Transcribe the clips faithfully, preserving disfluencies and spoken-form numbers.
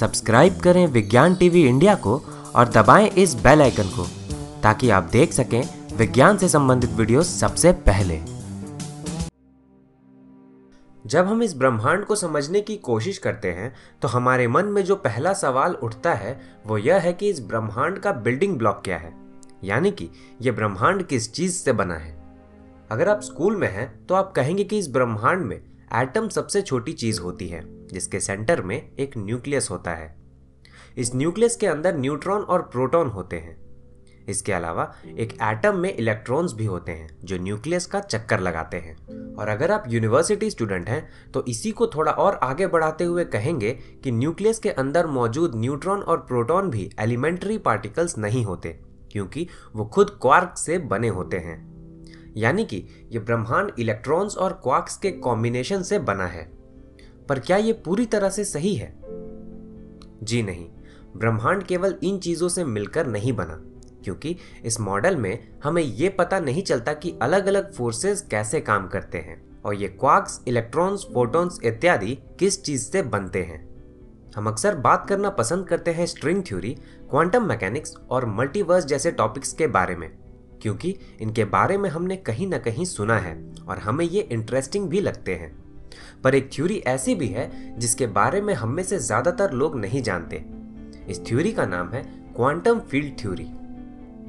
Subscribe करें विज्ञान TV India को और दबाएं इस बेल आइकन को ताकि आप देख सकें विज्ञान से संबंधित वीडियोस सबसे पहले। जब हम इस ब्रह्मांड को समझने की कोशिश करते हैं तो हमारे मन में जो पहला सवाल उठता है वो यह है कि इस ब्रह्मांड का बिल्डिंग ब्लॉक क्या है, यानी कि यह ब्रह्मांड किस चीज़ से बना है। अगर आप स्कूल में हैं तो आप कहेंगे कि इस ब्रह्मांड में एटम सबसे छोटी चीज़ होती है जिसके सेंटर में एक न्यूक्लियस होता है। इस न्यूक्लियस के अंदर न्यूट्रॉन और प्रोटॉन होते हैं। इसके अलावा एक एटम में इलेक्ट्रॉन्स भी होते हैं जो न्यूक्लियस का चक्कर लगाते हैं। और अगर आप यूनिवर्सिटी स्टूडेंट हैं तो इसी को थोड़ा और आगे बढ़ाते हुए कहेंगे कि न्यूक्लियस के अंदर मौजूद न्यूट्रॉन और प्रोटॉन भी एलिमेंट्री पार्टिकल्स नहीं होते क्योंकि वो खुद क्वार्क से बने होते हैं। यानी कि ये ब्रह्मांड इलेक्ट्रॉन्स और क्वार्क्स के कॉम्बिनेशन से बना है। पर क्या ये पूरी तरह से सही है? जी नहीं, ब्रह्मांड केवल इन चीज़ों से मिलकर नहीं बना, क्योंकि इस मॉडल में हमें ये पता नहीं चलता कि अलग अलग फोर्सेस कैसे काम करते हैं और ये क्वार्क्स, इलेक्ट्रॉन्स, फोटॉन्स इत्यादि किस चीज़ से बनते हैं। हम अक्सर बात करना पसंद करते हैं स्ट्रिंग थ्योरी, क्वांटम मैकेनिक्स और मल्टीवर्स जैसे टॉपिक्स के बारे में, क्योंकि इनके बारे में हमने कहीं ना कहीं सुना है और हमें ये इंटरेस्टिंग भी लगते हैं। पर एक थ्योरी ऐसी भी है जिसके बारे में हम में से ज़्यादातर लोग नहीं जानते। इस थ्योरी का नाम है क्वांटम फील्ड थ्योरी।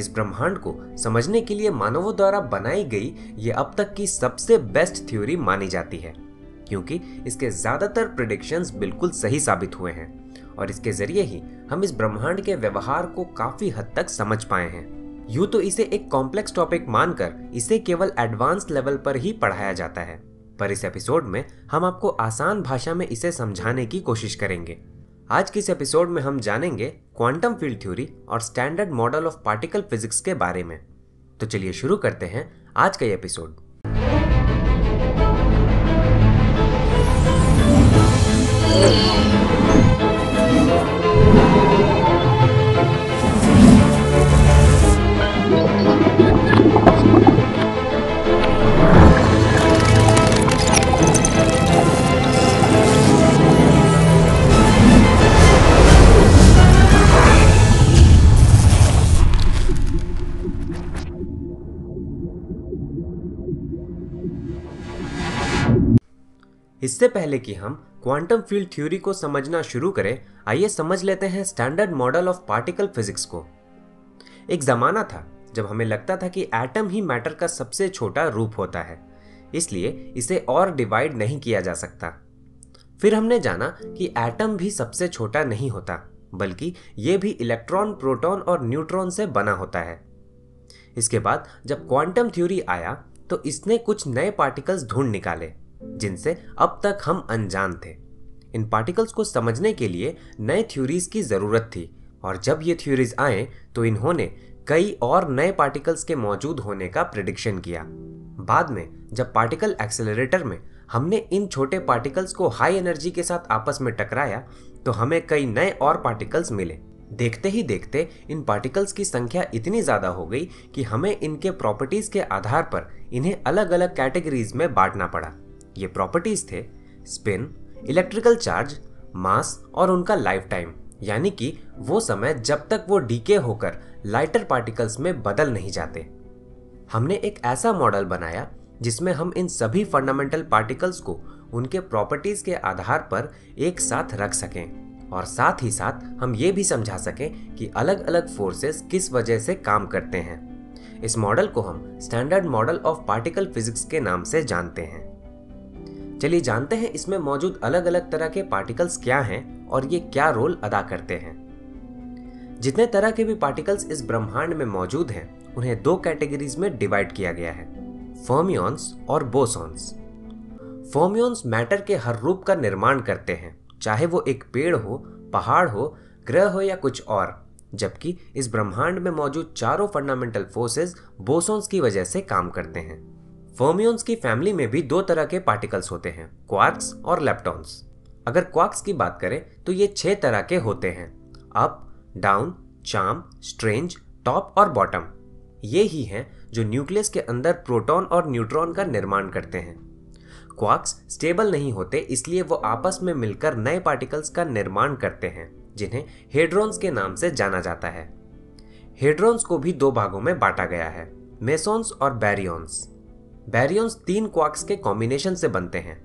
इस ब्रह्मांड को समझने के लिए मानवों द्वारा बनाई गई ये अब तक की सबसे बेस्ट थ्योरी मानी जाती है, क्योंकि इसके ज़्यादातर प्रेडिक्शंस बिल्कुल सही साबित हुए हैं और इसके ज़रिए ही हम इस ब्रह्मांड के व्यवहार को काफ़ी हद तक समझ पाए हैं। यूँ तो इसे एक कॉम्प्लेक्स टॉपिक मानकर इसे केवल एडवांस लेवल पर ही पढ़ाया जाता है, पर इस एपिसोड में हम आपको आसान भाषा में इसे समझाने की कोशिश करेंगे। आज के इस एपिसोड में हम जानेंगे क्वांटम फील्ड थ्योरी और standard model of particle physics के बारे में। तो चलिए शुरू करते हैं आज का ये एपिसोड। इससे पहले कि हम क्वांटम फील्ड थ्योरी को समझना शुरू करें, आइए समझ लेते हैं standard model of particle physics को। एक ज़माना था जब हमें लगता था कि एटम ही मैटर का सबसे छोटा रूप होता है, इसलिए इसे और डिवाइड नहीं किया जा सकता। फिर हमने जाना कि एटम भी सबसे छोटा नहीं होता, बल्कि ये भी इलेक्ट्रॉन, प्रोटॉन और न्यूट्रॉन से बना होता है। इसके बाद जब क्वांटम थ्योरी आया तो इसने कुछ नए पार्टिकल्स ढूंढ निकाले जिनसे अब तक हम अनजान थे। इन पार्टिकल्स को समझने के लिए नए थ्योरीज की ज़रूरत थी, और जब ये थ्योरीज आए तो इन्होंने कई और नए पार्टिकल्स के मौजूद होने का प्रेडिक्शन किया। बाद में जब पार्टिकल एक्सेलरेटर में हमने इन छोटे पार्टिकल्स को हाई एनर्जी के साथ आपस में टकराया तो हमें कई नए और पार्टिकल्स मिले। देखते ही देखते इन पार्टिकल्स की संख्या इतनी ज़्यादा हो गई कि हमें इनके प्रॉपर्टीज़ के आधार पर इन्हें अलग अलग कैटेगरीज में बांटना पड़ा। ये प्रॉपर्टीज थे स्पिन, इलेक्ट्रिकल चार्ज, मास और उनका लाइफ टाइम, यानी कि वो समय जब तक वो डीके होकर लाइटर पार्टिकल्स में बदल नहीं जाते। हमने एक ऐसा मॉडल बनाया जिसमें हम इन सभी फंडामेंटल पार्टिकल्स को उनके प्रॉपर्टीज के आधार पर एक साथ रख सकें और साथ ही साथ हम ये भी समझा सकें कि अलग अलग फोर्सेस किस वजह से काम करते हैं। इस मॉडल को हम standard model of particle physics के नाम से जानते हैं। चलिए जानते हैं इसमें मौजूद अलग अलग तरह के पार्टिकल्स क्या हैं और ये क्या रोल अदा करते हैं। जितने तरह के भी पार्टिकल्स इस ब्रह्मांड में मौजूद हैं उन्हें दो कैटेगरीज में डिवाइड किया गया है, फर्मियॉन्स और बोसॉन्स। फर्मियॉन्स मैटर के हर रूप का निर्माण करते हैं, चाहे वो एक पेड़ हो, पहाड़ हो, ग्रह हो या कुछ और, जबकि इस ब्रह्मांड में मौजूद चारों फंडामेंटल फोर्सेज बोसॉन्स की वजह से काम करते हैं। फर्मियॉन्स की फैमिली में भी दो तरह के पार्टिकल्स होते हैं, क्वार्क्स और लेप्टॉन्स। अगर क्वार्क्स की बात करें तो ये छह तरह के होते हैं, up, down, charm, strange, top और बॉटम। ये ही हैं जो न्यूक्लियस के अंदर प्रोटॉन और न्यूट्रॉन का निर्माण करते हैं। क्वार्क्स स्टेबल नहीं होते, इसलिए वो आपस में मिलकर नए पार्टिकल्स का निर्माण करते हैं, जिन्हें हेड्रॉन्स के नाम से जाना जाता है। हेड्रॉन्स को भी दो भागों में बांटा गया है, मेसोन्स और बैरियॉन्स। बैरियॉन्स तीन क्वार्क्स के कॉम्बिनेशन से बनते हैं।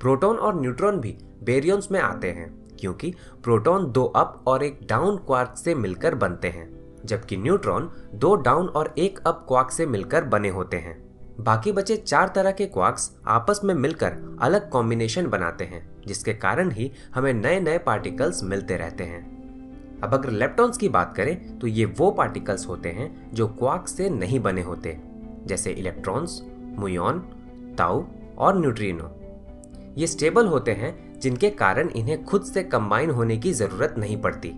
प्रोटॉन और न्यूट्रॉन भी बैरियॉन्स में आते हैं, क्योंकि प्रोटॉन दो अप और एक डाउन क्वार्क से मिलकर बनते हैं, जबकि न्यूट्रॉन दो डाउन और एक अप क्वार्क से मिलकर बने होते हैं। बाकी बचे चार तरह के क्वार्क्स आपस में मिलकर अलग कॉम्बिनेशन बनाते हैं, जिसके कारण ही हमें नए नए पार्टिकल्स मिलते रहते हैं। अब अगर लेप्टॉन्स की बात करें तो ये वो पार्टिकल्स होते हैं जो क्वार्क्स से नहीं बने होते, जैसे इलेक्ट्रॉन्स, म्यूऑन, ताऊ और न्यूट्रिनो। ये स्टेबल होते हैं, जिनके कारण इन्हें खुद से कंबाइन होने की जरूरत नहीं पड़ती।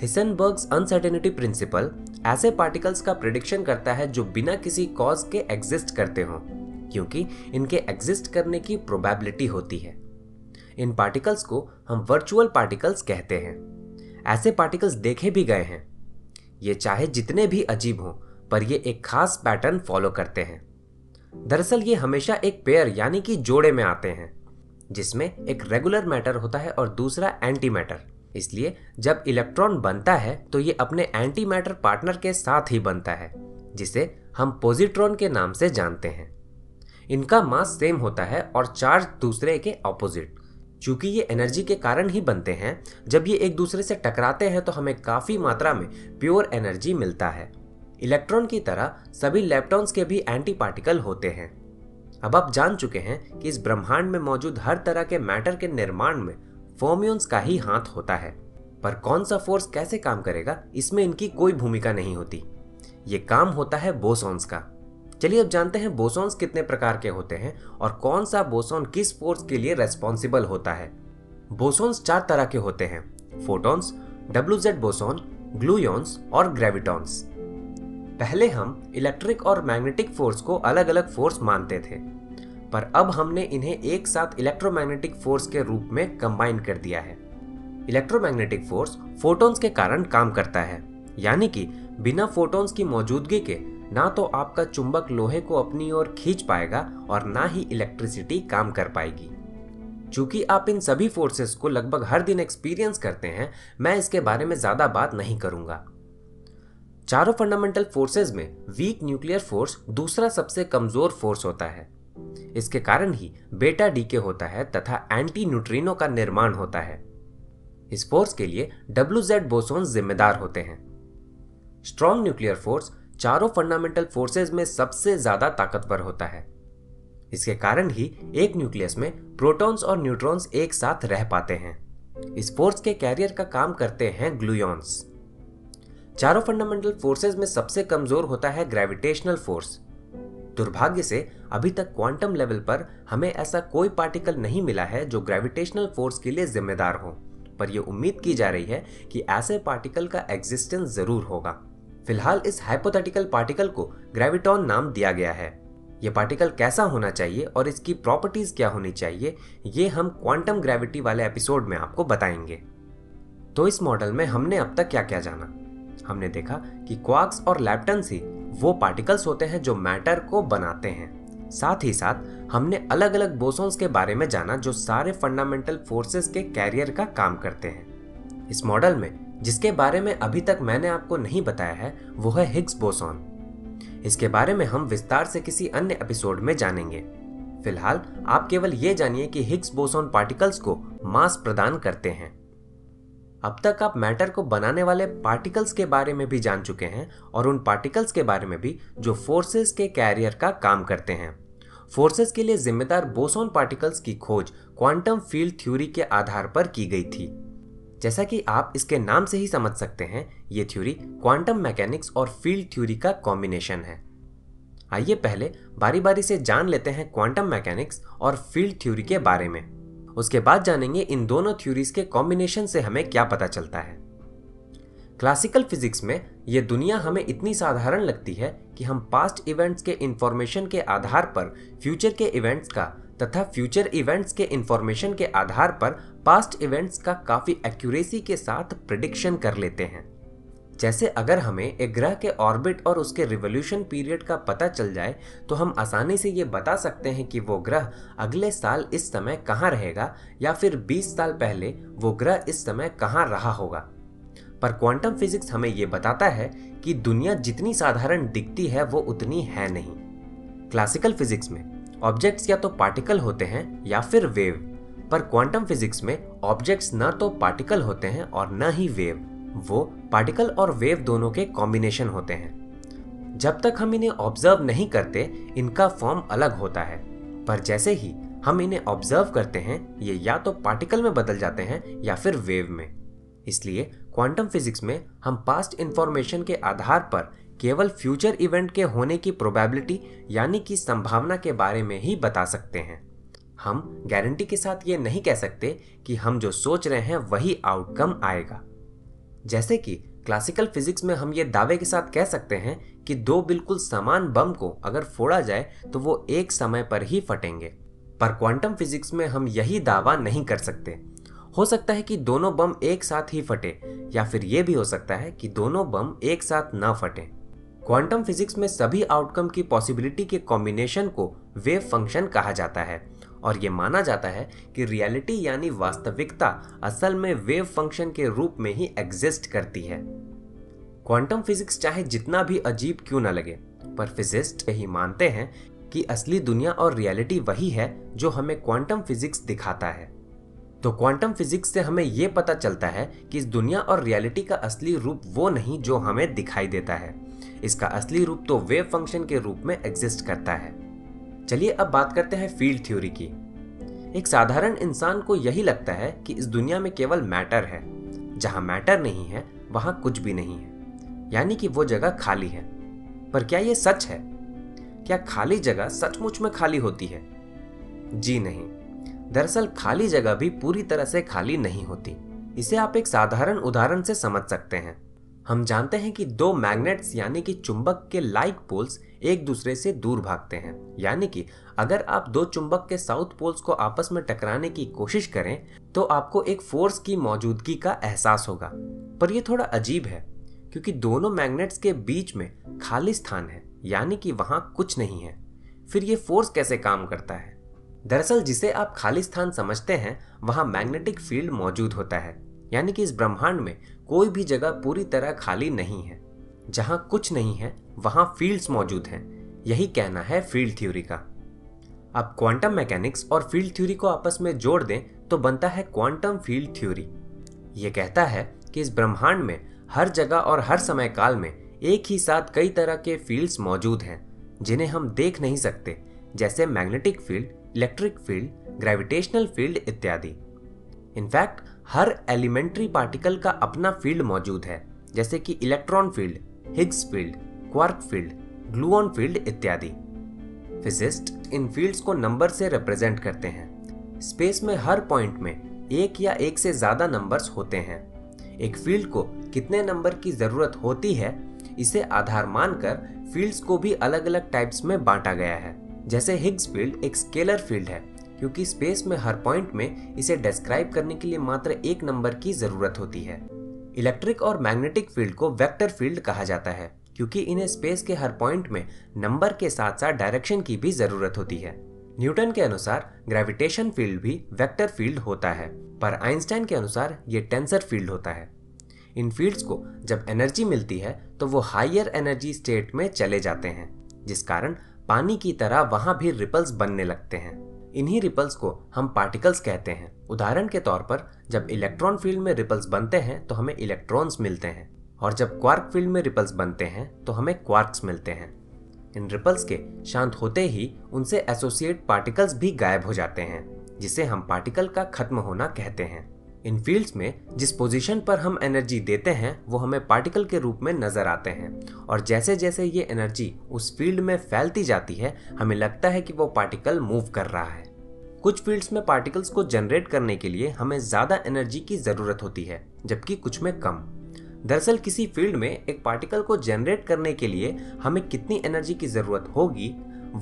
हिसनबर्ग अनसर्टेनिटी प्रिंसिपल ऐसे पार्टिकल्स का प्रेडिक्शन करता है जो बिना किसी कॉज के एग्जिस्ट करते हों, क्योंकि इनके एग्जिस्ट करने की प्रोबेबिलिटी होती है। इन पार्टिकल्स को हम वर्चुअल पार्टिकल्स कहते हैं। ऐसे पार्टिकल्स देखे भी गए हैं। ये चाहे जितने भी अजीब हों, पर ये एक खास पैटर्न फॉलो करते हैं। दरअसल ये हमेशा एक पेयर यानी कि जोड़े में आते हैं, जिसमें एक रेगुलर मैटर होता है और दूसरा एंटी मैटर। इसलिए जब इलेक्ट्रॉन बनता है तो ये अपने एंटी मैटर पार्टनर के साथ ही बनता है, जिसे हम पॉजिट्रॉन के नाम से जानते हैं। इनका मास सेम होता है और चार्ज दूसरे के ऑपोजिट। चूंकि ये एनर्जी के कारण ही बनते हैं, जब ये एक दूसरे से टकराते हैं तो हमें काफ़ी मात्रा में प्योर एनर्जी मिलता है। इलेक्ट्रॉन की तरह सभी लेप्टॉन्स के भी एंटी पार्टिकल होते हैं। अब आप जान चुके हैं कि इस ब्रह्मांड में मौजूद हर तरह के मैटर के निर्माण में फर्मियंस का ही हाथ होता है, पर कौन सा फोर्स कैसे काम करेगा इसमें इनकी कोई भूमिका नहीं होती। ये काम होता है बोसॉन्स का। चलिए अब जानते हैं बोसॉन्स कितने प्रकार के होते हैं और कौन सा बोसॉन किस फोर्स के लिए रेस्पॉन्सिबल होता है। बोसॉन्स चार तरह के होते हैं, फोटॉन्स, डब्ल्यूजेड बोसॉन, ग्लूयॉन्स और ग्रेविटॉन्स। पहले हम इलेक्ट्रिक और मैग्नेटिक फोर्स को अलग अलग फोर्स मानते थे, पर अब हमने इन्हें एक साथ इलेक्ट्रोमैग्नेटिक फोर्स के रूप में कंबाइन कर दिया है। इलेक्ट्रोमैग्नेटिक फोर्स फोटॉन्स के कारण काम करता है, यानी कि बिना फोटॉन्स की मौजूदगी के ना तो आपका चुंबक लोहे को अपनी ओर खींच पाएगा और ना ही इलेक्ट्रिसिटी काम कर पाएगी। चूंकि आप इन सभी फोर्सेस को लगभग हर दिन एक्सपीरियंस करते हैं, मैं इसके बारे में ज़्यादा बात नहीं करूँगा। चारों फंडामेंटल फोर्सेज में वीक न्यूक्लियर फोर्स दूसरा सबसे कमज़ोर फोर्स होता है। इसके कारण ही बेटा डीके होता है तथा एंटी न्यूट्रिनो का निर्माण होता है। इस फोर्स के लिए डब्ल्यूजेड बोसॉन्स जिम्मेदार होते हैं। स्ट्रॉन्ग न्यूक्लियर फोर्स चारों फंडामेंटल फोर्सेज में सबसे ज्यादा ताकतवर होता है। इसके कारण ही एक न्यूक्लियस में प्रोटॉन्स और न्यूट्रॉन्स एक साथ रह पाते हैं। इस फोर्स के कैरियर का काम करते हैं ग्लूयॉन्स। चारों फंडामेंटल फोर्सेज में सबसे कमजोर होता है ग्रेविटेशनल फोर्स। दुर्भाग्य से अभी तक क्वांटम लेवल पर हमें ऐसा कोई पार्टिकल नहीं मिला है जो ग्रेविटेशनल फोर्स के लिए जिम्मेदार हो, पर यह उम्मीद की जा रही है कि ऐसे पार्टिकल का एग्जिस्टेंस जरूर होगा। फिलहाल इस हाइपोथेटिकल पार्टिकल को ग्रेविटॉन नाम दिया गया है। ये पार्टिकल कैसा होना चाहिए और इसकी प्रॉपर्टीज क्या होनी चाहिए, ये हम क्वांटम ग्रेविटी वाले एपिसोड में आपको बताएंगे। तो इस मॉडल में हमने अब तक क्या क्या जाना? हमने देखा कि क्वार्क्स और लैप्टन्स ही वो पार्टिकल्स होते हैं जो मैटर को बनाते हैं। साथ ही साथ हमने अलग अलग बोसॉन्स के बारे में जाना जो सारे फंडामेंटल फोर्सेस के कैरियर का काम करते हैं। इस मॉडल में जिसके बारे में अभी तक मैंने आपको नहीं बताया है वो है हिग्स बोसॉन। इसके बारे में हम विस्तार से किसी अन्य एपिसोड में जानेंगे। फिलहाल आप केवल ये जानिए कि हिग्स बोसॉन पार्टिकल्स को मास प्रदान करते हैं। अब तक आप मैटर को बनाने वाले पार्टिकल्स के बारे में भी जान चुके हैं और उन पार्टिकल्स के बारे में भी जो फोर्सेस के कैरियर का काम करते हैं। फोर्सेस के लिए जिम्मेदार बोसॉन पार्टिकल्स की खोज क्वांटम फील्ड थ्योरी के आधार पर की गई थी। जैसा कि आप इसके नाम से ही समझ सकते हैं, ये थ्योरी क्वांटम मैकेनिक्स और फील्ड थ्योरी का कॉम्बिनेशन है। आइए पहले बारी बारी से जान लेते हैं क्वांटम मैकेनिक्स और फील्ड थ्योरी के बारे में, उसके बाद जानेंगे इन दोनों थ्योरीज के कॉम्बिनेशन से हमें क्या पता चलता है। क्लासिकल फिजिक्स में ये दुनिया हमें इतनी साधारण लगती है कि हम पास्ट इवेंट्स के इंफॉर्मेशन के आधार पर फ्यूचर के इवेंट्स का तथा फ्यूचर इवेंट्स के इंफॉर्मेशन के आधार पर पास्ट इवेंट्स का काफ़ी एक्यूरेसी के साथ प्रेडिक्शन कर लेते हैं। जैसे अगर हमें एक ग्रह के ऑर्बिट और उसके रिवॉल्यूशन पीरियड का पता चल जाए तो हम आसानी से ये बता सकते हैं कि वो ग्रह अगले साल इस समय कहाँ रहेगा या फिर बीस साल पहले वो ग्रह इस समय कहाँ रहा होगा। पर क्वांटम फिजिक्स हमें ये बताता है कि दुनिया जितनी साधारण दिखती है वो उतनी है नहीं। क्लासिकल फिजिक्स में ऑब्जेक्ट्स या तो पार्टिकल होते हैं या फिर वेव, पर क्वांटम फिजिक्स में ऑब्जेक्ट्स न तो पार्टिकल होते हैं और न ही वेव, वो पार्टिकल और वेव दोनों के कॉम्बिनेशन होते हैं। जब तक हम इन्हें ऑब्जर्व नहीं करते इनका फॉर्म अलग होता है, पर जैसे ही हम इन्हें ऑब्जर्व करते हैं ये या तो पार्टिकल में बदल जाते हैं या फिर वेव में। इसलिए क्वांटम फिजिक्स में हम पास्ट इंफॉर्मेशन के आधार पर केवल फ्यूचर इवेंट के होने की प्रोबेबिलिटी यानी कि संभावना के बारे में ही बता सकते हैं। हम गारंटी के साथ ये नहीं कह सकते कि हम जो सोच रहे हैं वही आउटकम आएगा। जैसे कि क्लासिकल फिजिक्स में हम ये दावे के साथ कह सकते हैं कि दो बिल्कुल समान बम को अगर फोड़ा जाए तो वो एक समय पर ही फटेंगे, पर क्वांटम फिजिक्स में हम यही दावा नहीं कर सकते। हो सकता है कि दोनों बम एक साथ ही फटे या फिर ये भी हो सकता है कि दोनों बम एक साथ ना फटे। क्वांटम फिजिक्स में सभी आउटकम की पॉसिबिलिटी के कॉम्बिनेशन को वेव फंक्शन कहा जाता है और ये माना जाता है कि रियलिटी यानी वास्तविकता असल में वेव फंक्शन के रूप में ही एग्जिस्ट करती है। क्वांटम फिजिक्स चाहे जितना भी अजीब क्यों ना लगे, पर फिजिस्ट यही मानते हैं कि असली दुनिया और रियलिटी वही है जो हमें क्वांटम फिजिक्स दिखाता है। तो क्वांटम फिजिक्स से हमें ये पता चलता है कि इस दुनिया और रियलिटी का असली रूप वो नहीं जो हमें दिखाई देता है, इसका असली रूप तो वेव फंक्शन के रूप में एग्जिस्ट करता है। चलिए अब बात करते हैं फील्ड थ्योरी की। एक साधारण इंसान को यही लगता है कि इस दुनिया में केवल मैटर है, जहां मैटर नहीं है वहां कुछ भी नहीं है, यानी कि वो जगह खाली है। पर क्या ये सच है? क्या खाली जगह सचमुच में खाली होती है? जी नहीं, दरअसल खाली जगह भी पूरी तरह से खाली नहीं होती। इसे आप एक साधारण उदाहरण से समझ सकते हैं। हम जानते हैं कि दो मैग्नेट्स यानी कि चुंबक के लाइक पोल्स एक दूसरे से दूर भागते हैं, यानी कि अगर आप दो चुंबक के साउथ पोल्स को आपस में टकराने की कोशिश करें तो आपको एक फोर्स की मौजूदगी का एहसास होगा। पर यह थोड़ा अजीब है क्योंकि दोनों मैग्नेट्स के बीच में खाली स्थान है, यानी कि वहां कुछ नहीं है। फिर ये फोर्स कैसे काम करता है? दरअसल जिसे आप खाली स्थान समझते हैं वहां मैग्नेटिक फील्ड मौजूद होता है, यानी कि इस ब्रह्मांड में कोई भी जगह पूरी तरह खाली नहीं है। जहां कुछ नहीं है वहां फील्ड्स मौजूद हैं, यही कहना है फील्ड थ्योरी का। अब क्वांटम मैकेनिक्स और फील्ड थ्योरी को आपस में जोड़ दें तो बनता है क्वांटम फील्ड थ्योरी। ये कहता है कि इस ब्रह्मांड में हर जगह और हर समय काल में एक ही साथ कई तरह के फील्ड्स मौजूद हैं जिन्हें हम देख नहीं सकते, जैसे magnetic field, electric field, gravitational field इत्यादि। इनफैक्ट हर एलिमेंट्री पार्टिकल का अपना फील्ड मौजूद है, जैसे कि electron field, Higgs field, quark field, gluon field इत्यादि। फिजिस्ट इन फील्ड्स को नंबर से रिप्रेजेंट करते हैं। स्पेस में हर पॉइंट में एक या एक से ज्यादा नंबर्स होते हैं। एक फील्ड को कितने नंबर की जरूरत होती है इसे आधार मानकर फील्ड्स को भी अलग अलग टाइप्स में बांटा गया है। जैसे हिग्स फील्ड एक स्केलर फील्ड है क्योंकि स्पेस में हर पॉइंट में इसे डिस्क्राइब करने के लिए मात्र एक नंबर की जरूरत होती है। इलेक्ट्रिक और मैग्नेटिक फील्ड को वेक्टर फील्ड कहा जाता है क्योंकि इन्हें स्पेस के हर पॉइंट में नंबर के साथ साथ डायरेक्शन की भी जरूरत होती है। न्यूटन के अनुसार ग्रेविटेशन फील्ड भी वेक्टर फील्ड होता है, पर आइंस्टाइन के अनुसार ये टेंसर फील्ड होता है। इन फील्ड्स को जब एनर्जी मिलती है तो वो हायर एनर्जी स्टेट में चले जाते हैं, जिस कारण पानी की तरह वहां भी रिपल्स बनने लगते हैं। इन्हीं रिपल्स को हम पार्टिकल्स कहते हैं। उदाहरण के तौर पर जब इलेक्ट्रॉन फील्ड में रिपल्स बनते हैं तो हमें इलेक्ट्रॉन्स मिलते हैं, और जब क्वार्क फील्ड में रिपल्स बनते हैं तो हमें क्वार्क्स मिलते हैं। इन रिपल्स के शांत होते ही उनसे एसोसिएट पार्टिकल्स भी गायब हो जाते हैं, जिसे हम पार्टिकल का खत्म होना कहते हैं। इन फील्ड्स में जिस पोजीशन पर हम एनर्जी देते हैं वो हमें पार्टिकल के रूप में नजर आते हैं, और जैसे जैसे ये एनर्जी उस फील्ड में फैलती जाती है हमें लगता है कि वो पार्टिकल मूव कर रहा है। कुछ फील्ड्स में पार्टिकल्स को जनरेट करने के लिए हमें ज़्यादा एनर्जी की ज़रूरत होती है, जबकि कुछ में कम। दरअसल किसी फील्ड में एक पार्टिकल को जनरेट करने के लिए हमें कितनी एनर्जी की ज़रूरत होगी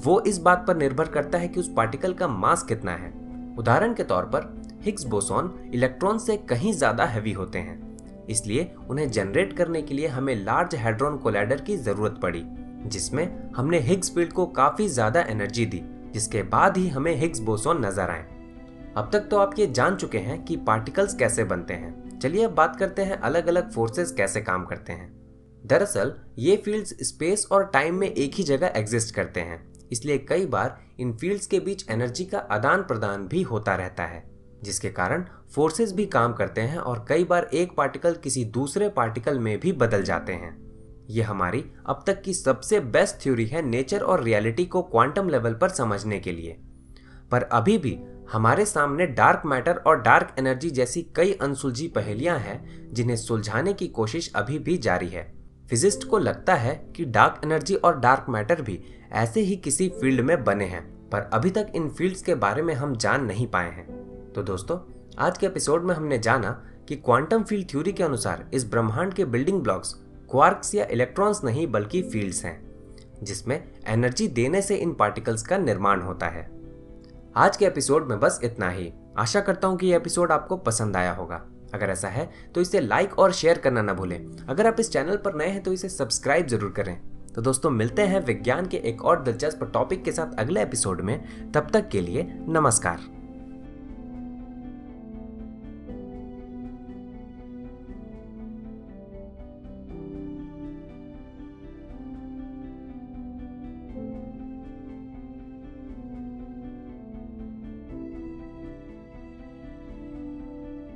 वो इस बात पर निर्भर करता है कि उस पार्टिकल का मास कितना है। उदाहरण के तौर पर हिग्स बोसॉन इलेक्ट्रॉन से कहीं ज़्यादा हैवी होते हैं। इसलिए उन्हें जनरेट करने के लिए हमें लार्ज हैड्रॉन कोलेडर की जरूरत पड़ी, जिसमें हमने हिग्स फील्ड को काफी ज्यादा एनर्जी दी, जिसके बाद ही हमें हिग्स बोसॉन नजर आए। अब तक तो आप ये जान चुके हैं कि पार्टिकल्स कैसे बनते हैं। चलिए अब बात करते हैं अलग अलग फोर्सेस कैसे काम करते हैं। दरअसल ये फील्ड्स स्पेस और टाइम में एक ही जगह एग्जिस्ट करते हैं, इसलिए कई बार इन फील्ड्स के बीच एनर्जी का आदान प्रदान भी होता रहता है, जिसके कारण फोर्सेस भी काम करते हैं और कई बार एक पार्टिकल किसी दूसरे पार्टिकल में भी बदल जाते हैं। ये हमारी अब तक की सबसे बेस्ट थ्योरी है नेचर और रियलिटी को क्वांटम लेवल पर समझने के लिए। पर अभी भी हमारे सामने डार्क मैटर और डार्क एनर्जी जैसी कई अनसुलझी पहेलियां हैं, जिन्हें सुलझाने की कोशिश अभी भी जारी है। फिजिस्ट को लगता है कि डार्क एनर्जी और डार्क मैटर भी ऐसे ही किसी फील्ड में बने हैं, पर अभी तक इन फील्ड्स के बारे में हम जान नहीं पाए हैं। तो दोस्तों, आज के एपिसोड में हमने जाना कि क्वांटम फील्ड थ्योरी के अनुसार इस ब्रह्मांड के बिल्डिंग ब्लॉक्स क्वार्क्स या इलेक्ट्रॉन्स नहीं बल्कि फील्ड्स हैं, जिसमें एनर्जी देने से इन पार्टिकल्स का निर्माण होता है। आज के एपिसोड में बस इतना ही। आशा करता हूँ कि ये एपिसोड आपको पसंद आया होगा। अगर ऐसा है तो इसे लाइक और शेयर करना ना भूलें। अगर आप इस चैनल पर नए हैं तो इसे सब्सक्राइब जरूर करें। तो दोस्तों, मिलते हैं विज्ञान के एक और दिलचस्प टॉपिक के साथ अगले एपिसोड में। तब तक के लिए नमस्कार।